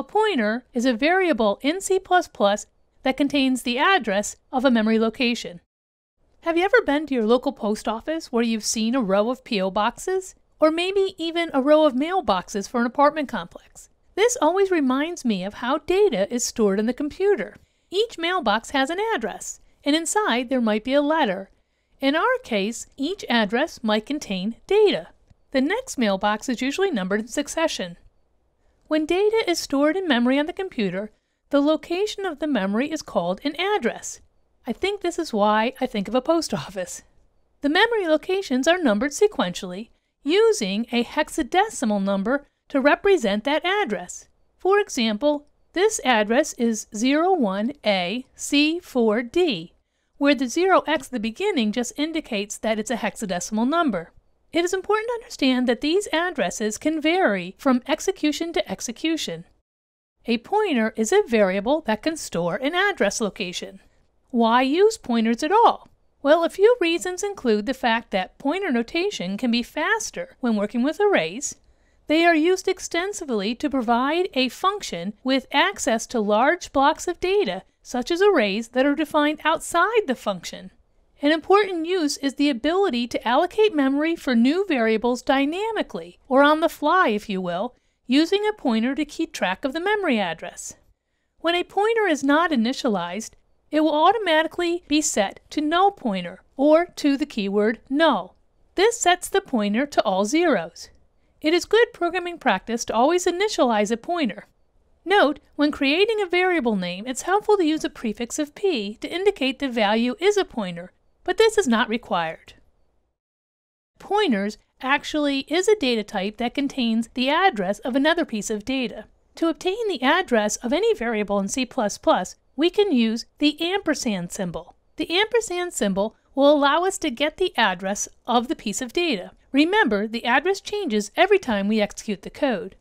A pointer is a variable in C++ that contains the address of a memory location. Have you ever been to your local post office where you've seen a row of P.O. boxes, or maybe even a row of mailboxes for an apartment complex? This always reminds me of how data is stored in the computer. Each mailbox has an address, and inside there might be a letter. In our case, each address might contain data. The next mailbox is usually numbered in succession. When data is stored in memory on the computer, the location of the memory is called an address. I think this is why I think of a post office. The memory locations are numbered sequentially, using a hexadecimal number to represent that address. For example, this address is 01AC4D, where the 0x at the beginning just indicates that it's a hexadecimal number. It is important to understand that these addresses can vary from execution to execution. A pointer is a variable that can store an address location. Why use pointers at all? Well, a few reasons include the fact that pointer notation can be faster when working with arrays. They are used extensively to provide a function with access to large blocks of data, such as arrays that are defined outside the function. An important use is the ability to allocate memory for new variables dynamically, or on the fly if you will, using a pointer to keep track of the memory address. When a pointer is not initialized, it will automatically be set to null pointer, or to the keyword null. This sets the pointer to all zeros. It is good programming practice to always initialize a pointer. Note, when creating a variable name, it's helpful to use a prefix of p to indicate the value is a pointer, but this is not required. Pointers actually is a data type that contains the address of another piece of data. To obtain the address of any variable in C++, we can use the ampersand symbol. The ampersand symbol will allow us to get the address of the piece of data. Remember, the address changes every time we execute the code.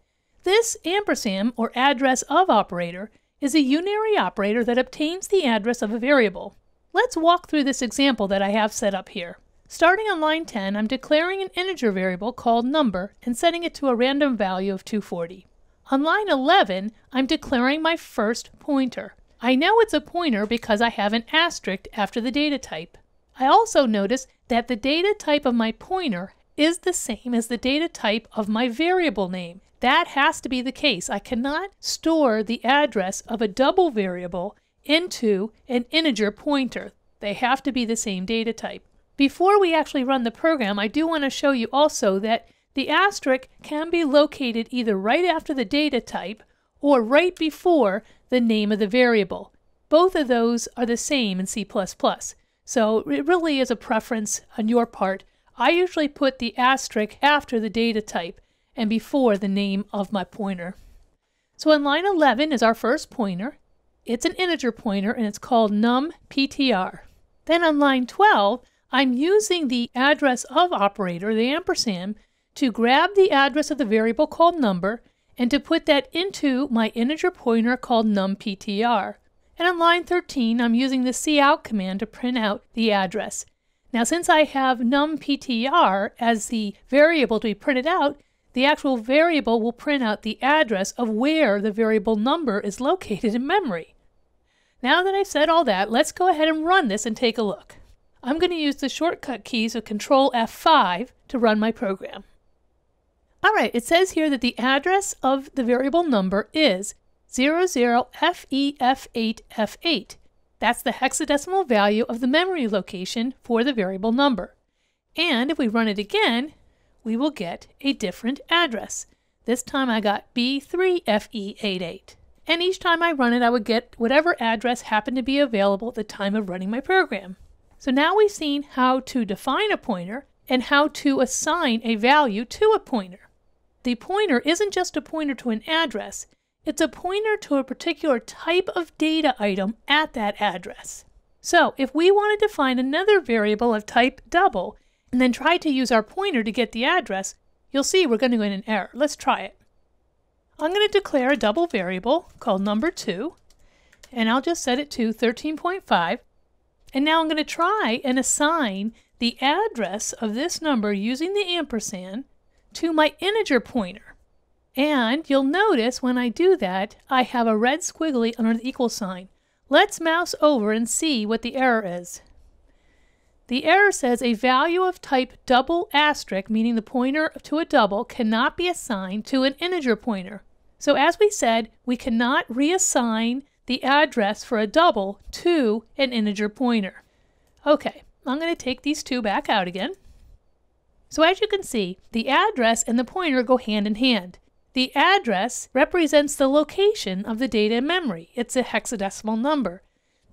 This ampersand, or address of operator, is a unary operator that obtains the address of a variable. Let's walk through this example that I have set up here. Starting on line 10, I'm declaring an integer variable called number and setting it to a random value of 240. On line 11, I'm declaring my first pointer. I know it's a pointer because I have an asterisk after the data type. I also notice that the data type of my pointer is the same as the data type of my variable name. That has to be the case. I cannot store the address of a double variable into an integer pointer. They have to be the same data type. Before we actually run the program, I do want to show you also that the asterisk can be located either right after the data type or right before the name of the variable. Both of those are the same in C++, so it really is a preference on your part. I usually put the asterisk after the data type and before the name of my pointer. So in line 11 is our first pointer. It's an integer pointer and it's called numptr. Then on line 12, I'm using the address of operator, the ampersand, to grab the address of the variable called number and to put that into my integer pointer called numptr. And on line 13, I'm using the cout command to print out the address. Now since I have numptr as the variable to be printed out, the actual variable will print out the address of where the variable number is located in memory. Now that I've said all that, let's go ahead and run this and take a look. I'm going to use the shortcut keys of Control F5 to run my program. Alright, it says here that the address of the variable number is 00FEF8F8. That's the hexadecimal value of the memory location for the variable number. And if we run it again, we will get a different address. This time I got B3FE88. And each time I run it, I would get whatever address happened to be available at the time of running my program. So now we've seen how to define a pointer and how to assign a value to a pointer. The pointer isn't just a pointer to an address, it's a pointer to a particular type of data item at that address. So if we want to define another variable of type double, and then try to use our pointer to get the address, you'll see we're going to get an error. Let's try it. I'm going to declare a double variable called number2, and I'll just set it to 13.5. And now I'm going to try and assign the address of this number using the ampersand to my integer pointer. And you'll notice when I do that, I have a red squiggly under the equal sign. Let's mouse over and see what the error is. The error says a value of type double asterisk, meaning the pointer to a double, cannot be assigned to an integer pointer. So as we said, we cannot reassign the address for a double to an integer pointer. Okay, I'm going to take these two back out again. So as you can see, the address and the pointer go hand in hand. The address represents the location of the data in memory. It's a hexadecimal number.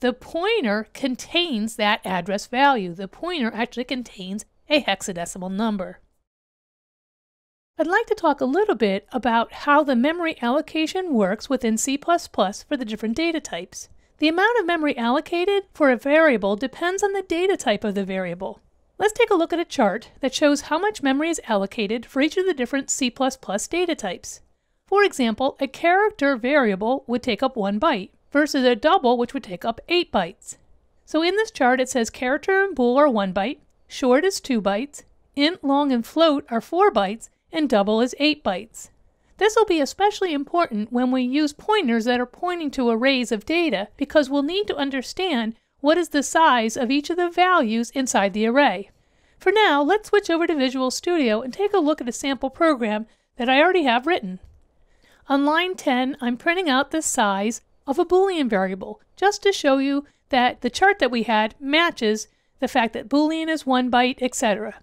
The pointer contains that address value. The pointer actually contains a hexadecimal number. I'd like to talk a little bit about how the memory allocation works within C++ for the different data types. The amount of memory allocated for a variable depends on the data type of the variable. Let's take a look at a chart that shows how much memory is allocated for each of the different C++ data types. For example, a character variable would take up 1 byte versus a double, which would take up 8 bytes. So in this chart it says character and bool are 1 byte, short is 2 bytes, int, long, and float are 4 bytes, and double is 8 bytes. This will be especially important when we use pointers that are pointing to arrays of data, because we'll need to understand what is the size of each of the values inside the array. For now, let's switch over to Visual Studio and take a look at a sample program that I already have written. On line 10, I'm printing out the size of a Boolean variable, just to show you that the chart that we had matches the fact that Boolean is 1 byte, etc.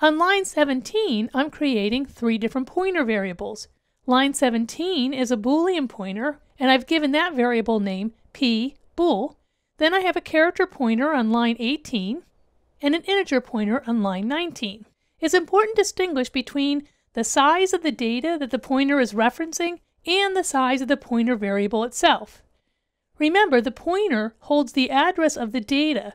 On line 17, I'm creating 3 different pointer variables. Line 17 is a Boolean pointer, and I've given that variable name p bool. Then I have a character pointer on line 18 and an integer pointer on line 19. It's important to distinguish between the size of the data that the pointer is referencing and the size of the pointer variable itself. Remember, the pointer holds the address of the data,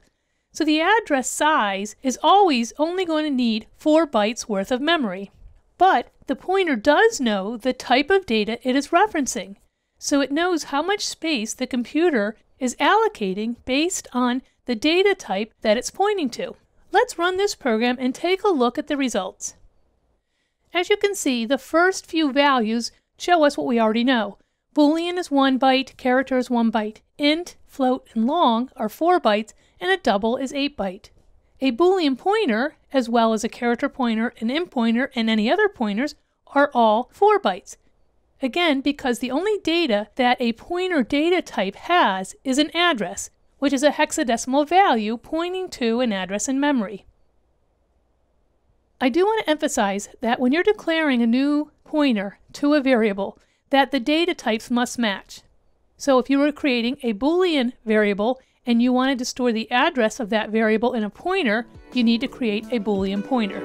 so the address size is always only going to need 4 bytes worth of memory. But the pointer does know the type of data it is referencing, so it knows how much space the computer is allocating based on the data type that it's pointing to. Let's run this program and take a look at the results. As you can see, the first few values show us what we already know. Boolean is 1 byte, character is 1 byte, int, float, and long are 4 bytes, and a double is 8 byte. A Boolean pointer, as well as a character pointer, an int pointer, and any other pointers, are all 4 bytes. Again, because the only data that a pointer data type has is an address, which is a hexadecimal value pointing to an address in memory. I do want to emphasize that when you're declaring a new pointer to a variable, that the data types must match. So if you were creating a Boolean variable and you wanted to store the address of that variable in a pointer, you need to create a Boolean pointer.